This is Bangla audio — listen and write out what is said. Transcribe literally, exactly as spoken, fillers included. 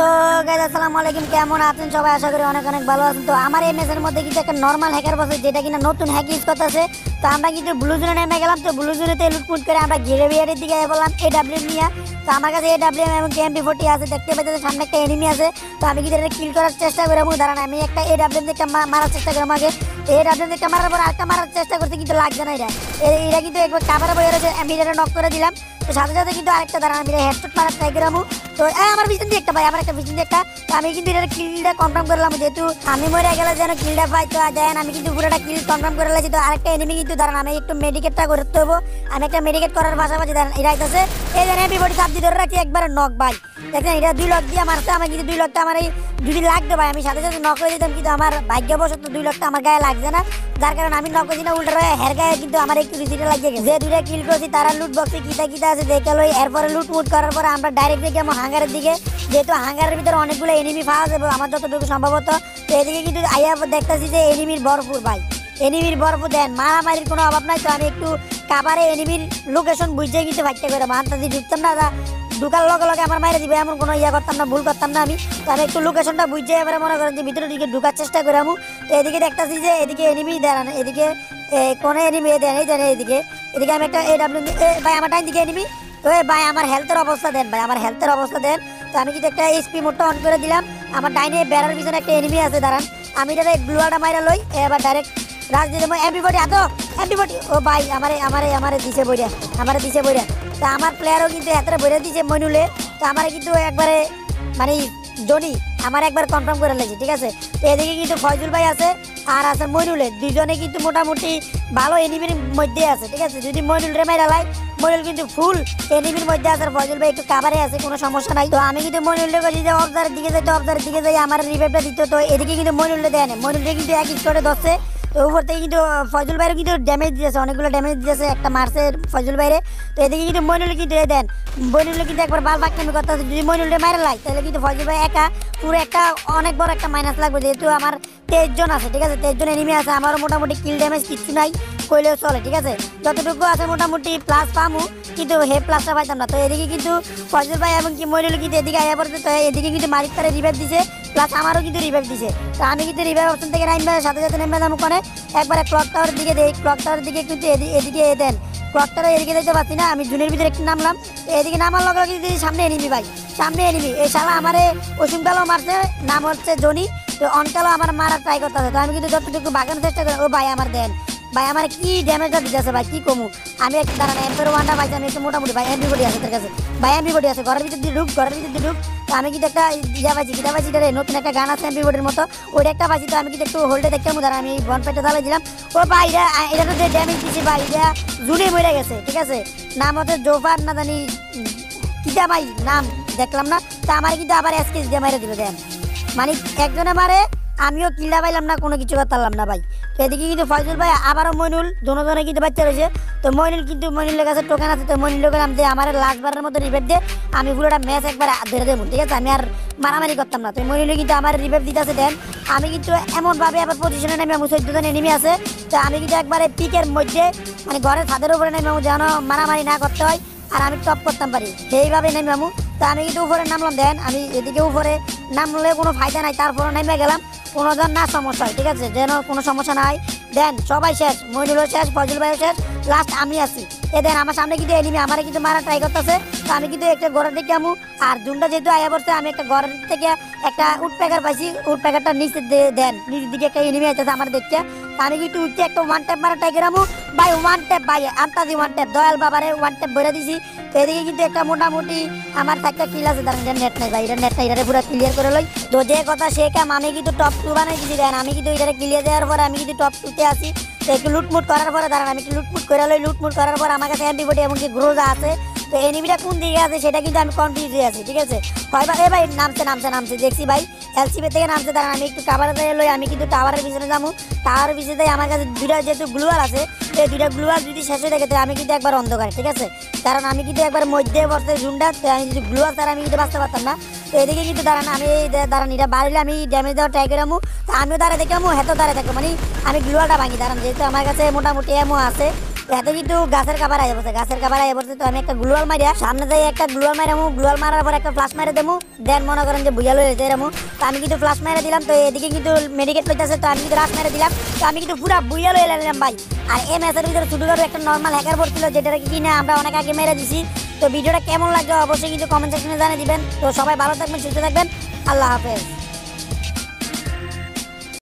সো গাইস আসসালামু আলাইকুম, কেমন আছেন সবাই? আশা করি অনেক অনেক ভালো আছেন। তো আমার এই মেসের মধ্যে কিছু একটা নরমাল হ্যাকার বসে যেটা কিনা নতুন হ্যাক ইউজ করতেছে। তো আমরা কিন্তু ব্লু জোনে নেমে গেলাম। তো ব্লু জোনেতে লুটপুট করে আমরা গ্রেভিয়ারের দিকে বললাম এ ডাব্লিউ নিয়ে। তো আমার কাছে এ ডাব্লিউ এবং এম পি ফোরটি আছে, দেখতে পাচ্ছি সামনে একটা এনিমি আছে। তো আমি কিন্তু এটা কিল করার চেষ্টা করি এবং দাঁড়ান আমি একটা এ ডাব্লিউ দিয়ে মারার চেষ্টা করি। আমাকে এ ডাব্লিউ দিয়ে মারার পর আরেকটা মারার চেষ্টা করছি কিন্তু লাগছে না। এটা এটা কিন্তু একবার কাভারে বয়ে রয়েছে, আমি এটা নক করে দিলাম। তো সাথে সাথে কিন্তু আরেকটা দাঁড়ান আমি হেডশট মারার ট্রাই করামু। তো আমার ভিশন দিয়ে একটা ভাই, আমার একটা ভিশন দিয়ে একটা আমি কিন্তু এটা কিলটা কনফার্ম করলাম, যেহেতু আমি মরে গেলে যেন কিলটা পাই। তো দেন আমি কিন্তু পুরোটা কিল কনফার্ম করে লাগছি। তো আরেকটা এনিমি কিন্তু দাঁড়ান আমি একটু মেডিকেটটা করতে হবো। আমি একটা মেডিকেট করার পাশাপাশি দাঁড়ান এরাই আছে, এই জন্য আমি বডি চাপ দিয়ে ধরে রাখছি একবার নক ভাই। দেখেন এটা দুই লক দিয়ে মারতে, আমার কিন্তু দুই লকটা আমার এই যদি লাগতো ভাই আমি সাথে সাথে নক করে দিতাম, কিন্তু আমার ভাগ্যবশত দুই লকটা আমার গায়ে লাগছে না, যার কারণে আমি নক করেছি না, উল্টা হয়ে হের গায়ে কিন্তু আমার একটু রিসিটে লাগিয়ে গেছে। যে দুইটা কিল করছি তারা লুট বক্সে কিতা কিতা আছে দেখে লই। এরপরে লুট মুট করার পরে আমরা ডাইরেক্ট দেখি আমার হাঙ্গারের দিকে, যেহেতু হাঙ্গারের ভিতরে অনেকগুলো এনিমি পাওয়া যাবে আমার যতটুকু সম্ভবত। তো এদিকে কিন্তু আইয়া দেখতেছি যে এনিমির ভরপুর ভাই, এনিমির ভরপুর দেন মারামারির কোনো অভাব নাই। তো আমি একটু কাবারে এনিমির লোকেশন বুঝিয়ে কিন্তু ভাইটা করে মানতাজি ঢুকতাম না, ঢুকার লগে লগে আমার মাইরে দিবে এমন কোনো ইয়া করতাম না, ভুল করতাম না আমি। তো আমি একটু লোকেশনটা বুঝে এবারে মনে করেন যে ভিতরে দিকে ঢুকার চেষ্টা করে আমি। তো এদিকে দেখতেছি যে এদিকে এনিমি দাঁড়ান, এদিকে কোনো এনিমি দেন এই দেন এদিকে এদিকে আমি একটা এ ডাব্লিউ ভাই আমার টাইম দিকে এনিমি। তো ভাই আমার হেলথের অবস্থা দেন ভাই, আমার হেলথের অবস্থা দেন। তো আমি কিন্তু একটা এসপি মোডটা অন করে দিলাম। আমার ডাইনে বেড়ার পিছনে একটা এনিমি আছে দাঁড়ান আমি এটা ব্লুয়াটা মাইরা লই, এবার ডাইরেক্ট রাজ দিয়ে দেবো এমপিবটি এত এমপিবটি। ও ভাই আমারে আমারে আমারে দিছে বইরা, আমারে দিছে বইরা। তো আমার প্লেয়ারও কিন্তু এতটা বইরা দিছে মইনুলে। তো আমার কিন্তু একবারে মানে জনি আমার একবার কনফার্ম করে লাগছে, ঠিক আছে। তো এদিকে কিন্তু ফয়জুল ভাই আছে আর আছে মইনুলে, দুজনে কিন্তু মোটামুটি ভালো এনিমির মধ্যে আছে, ঠিক আছে। যদি মইনুলরে মাইরা লাই, মইনুল কিন্তু ফুল এনিমির মধ্যে আছে, ফয়জুল ভাই একটু কাভারে আছে, কোনো সমস্যা নাই। তো আমি কিন্তু মইনুলরে বলি যে অবজারের দিকে যাই, তো অবজারের দিকে যাই আমার রিভাইভটা দিত। তো এদিকে কিন্তু মইনুলরে দেয় না, মইনুলরে কিন্তু এক স্কোয়াডে ধরছে। তো উপর থেকে কিন্তু ফয়জুল ভাইয়ের কিন্তু ড্যামেজ দিয়েছে, অনেকগুলো ড্যামেজ দিয়েছে, একটা মারছে ফয়জুল ভাইরে। তো এদিকে কিন্তু মইনুল কিন্তু এ দেন মইনুল কিন্তু একবার বাল বাক কেমন করতে, যদি মইনুলরে মারা লাগে তাহলে কিন্তু ফয়জুল ভাই একা পুরো একটা অনেক বড় একটা মাইনাস লাগবে, যেহেতু আমার তেইশ জন আছে, ঠিক আছে। তেইশ জন এনিমি আছে, আমারও মোটামুটি কিল ড্যামেজ কিচ্ছু নাই কইলেও চলে, ঠিক আছে। যতটুকু আছে মোটামুটি প্লাস পামু, কিন্তু হে প্লাসটা পাইতাম না। তো এদিকে কিন্তু ফয়জুল ভাই এবং কি মইনুল কিন্তু এদিকে আয়া পড়ছে। তো এদিকে কিন্তু মারিক তারা রিভাইভ দিছে, প্লাস আমারও কিন্তু রিভাইভ দিছে। তো আমি কিন্তু রিভাইভ অপশন থেকে নামবে, সাথে সাথে নামবে আমি কোনে একবারে ক্লক টাওয়ারের দিকে দেই। ক্লক টাওয়ারের দিকে কিন্তু এদিকে এ দেন ক্লক টাওয়ার এদিকে যেতে পারছি না, আমি জুনের ভিতরে একটু নামলাম। তো এদিকে নামার লগে লগে কিন্তু সামনে এনিমি ভাই, সামনে এনিমি। এই শালা আমারে অসীমকালও মারছে, নাম হচ্ছে জনি। তো অনকালও আমার মারার ট্রাই করতে আছে। তো আমি কিন্তু যতটুকু বাগানোর চেষ্টা করি। ও ভাই আমার দেন ভাই আমার কি ড্যামেজটা দিতেছে ভাই, কি কমু আমি একটা দাঁড়ান এমপের ওয়ানটা ভাই আমি একটু মোটামুটি ভাই এমপিবডি আছে তার কাছে, ভাই এমপিবডি আছে ঘরের ভিতর দিয়ে ঢুক, ঘরের ভিতর দিয়ে ঢুক। তো আমি কিন্তু একটা ইয়া পাইছি, গীতা পাইছি রে, নতুন একটা গান আছে এমপিবডির মতো, ওইটা একটা পাইছি। তো আমি কিন্তু একটু হোল্ডে দেখতে দাঁড়ান আমি বন পেটে দাঁড়িয়ে দিলাম। ও ভাই এটা এটা তো যে ড্যামেজ দিচ্ছি ভাই, এটা জুনে মরে গেছে, ঠিক আছে। নাম হচ্ছে জোফার না জানি গীতা ভাই, নাম দেখলাম না। তো আমার কিন্তু আবার এসকেস দিয়ে মেরে দিল দেন, মানে একজনে মারে আমিও কিল্লা পাইলাম না, কোনো কিছু করতাম না ভাই। তো এদিকে কিন্তু ফয়জুল ভাই আবারও মইনুল দুজনে কিন্তু বাচ্চা রয়েছে। তো মইনুল কিন্তু মইনুলের কাছে টোকেন আছে। তো মইনুলের নাম দিয়ে আমার লাস্টবারের মতো রিভাইভ দিয়ে আমি পুরোটা ম্যাচ একবার ধরে দেবো, ঠিক আছে। আমি আর মারামারি করতাম না। তো মইনুলে কিন্তু আমার রিভাইভ দিতে আছে দেন। আমি কিন্তু এমনভাবে আবার পজিশনে নেমে আমি চোদ্দ জন এনিমি আছে। তো আমি কিন্তু একবারে পিকের মধ্যে মানে ঘরের ছাদের উপরে নেমে আমি যেন মারামারি না করতে হয় আর আমি টপ করতাম পারি সেইভাবে নেমে আমি। তো আমি কিন্তু উপরে নামলাম দেন, আমি এদিকে উপরে নামলে কোনো ফায়দা নাই, তারপরে নেমে গেলাম কোনো ধর না সমস্যা হয়, ঠিক আছে, যেন কোনো সমস্যা না হয়। দেন সবাই শেষ, মইনুলও শেষ, ফয়জুল ভাইও শেষ, লাস্ট আমি আছি। এ দেন আমার সামনে কিন্তু এনিমি আমার কিন্তু মারা ট্রাই করতেছে। তো আমি কিন্তু একটা ঘরের দিকে আমু আর জুনটা যেহেতু আয়া পড়ছে, আমি একটা ঘরের থেকে একটা উট প্যাকার পাইছি, উট প্যাকারটা নিচে দেন নিচের দিকে একটা এনিমি আইতেছে আমার দেখতে। আমি কিন্তু উঠতে একটা ওয়ান ট্যাপ মারা ট্রাই করামু ভাই, ওয়ান ট্যাপ ভাই আন্তাজি ওয়ান ট্যাপ দয়াল বাবারে ওয়ান ট্যাপ বইরা দিছি। তো এদিকে কিন্তু একটা মোটামুটি আমার একটা কিল আছে দাঁড়ান, এটা নেট নাই ভাই, এটা নেট নাই, এটা পুরো ক্লিয়ার করে লই। তো যে কথা সে কাম, আমি কিন্তু টপ টু বানাই দিছি দেন। আমি কিন্তু এটা ক্লিয়ার দেওয়ার পরে আমি কিন্তু টপ টুতে আসি। তো একটু লুটমুট করার পরে দাঁড়ান আমি একটু লুটমুট করে লই। লুটমুট করার পর আমার কাছে এমপিবডি এমনকি গ্রোজা আছে। তো এনিমিটা কোন দিকে আছে সেটা কিন্তু আমি কনফিউজ হয়ে আছি, ঠিক আছে। হয় ভাই এ ভাই নামছে নামছে নামছে দেখছি ভাই, এলসিপি থেকে নামছে। দাঁড়ান আমি একটু কাভারে দিয়ে লই, আমি কিন্তু টাওয়ারের পিছনে যাবো। টাওয়ারের পিছনে যাই আমার কাছে দুইটা যেহেতু গ্লুয়ার আছে, এই দুইটা গ্লুয়ার যদি শেষ হয়ে থাকে তো আমি কিন্তু একবার অন্ধকার, ঠিক আছে, কারণ আমি কিন্তু একবার মধ্যে বসতে ঝুন্ডা। তো আমি যদি গ্লুয়ার তারা আমি কিন্তু বাঁচতে পারতাম না। তো এদিকে কিন্তু দাঁড়ান আমি দাঁড়ান এটা বাড়িলে আমি ড্যামেজ দেওয়ার ট্রাই করে আমু। তো আমিও দাঁড়ায় দেখে আমু, হেতো দাঁড়ায় থাকবো, মানে আমি গ্লুয়ারটা ভাঙি দাঁড়ান, যেহেতু আমার কাছে মোটামুটি এমও আছে। এত যেহেতু গাছের কাবার আয় পড়ছে, গাছের কাবার আয় পড়ছে তো আমি একটা গ্লোয়াল মারিয়া সামনে যাই, একটা গ্লোয়াল মারামু, গ্লোয়াল মারার পর একটা ফ্লাশ মারে দেবো, দেন মনে করেন যে বুঝালো হয়েছে এরমু। তো আমি কিন্তু ফ্লাশ মারা দিলাম, তো এদিকে কিন্তু মেডিকেট লইতেছে, তো আমি কিন্তু রাশ মেরে দিলাম, তো আমি কিন্তু পুরা বুঝালো এলাম ভাই। আর এই ম্যাচের ভিতরে ছোটোখাটো একটা নর্মাল হ্যাকার পড়ছিল, যেটা কি না আমরা অনেক আগে মেরে দিছি। তো ভিডিওটা কেমন লাগবে অবশ্যই কিন্তু কমেন্ট সেকশনে জানিয়ে দিবেন। তো সবাই ভালো থাকবেন, সুস্থ থাকবেন, আল্লাহ হাফেজ।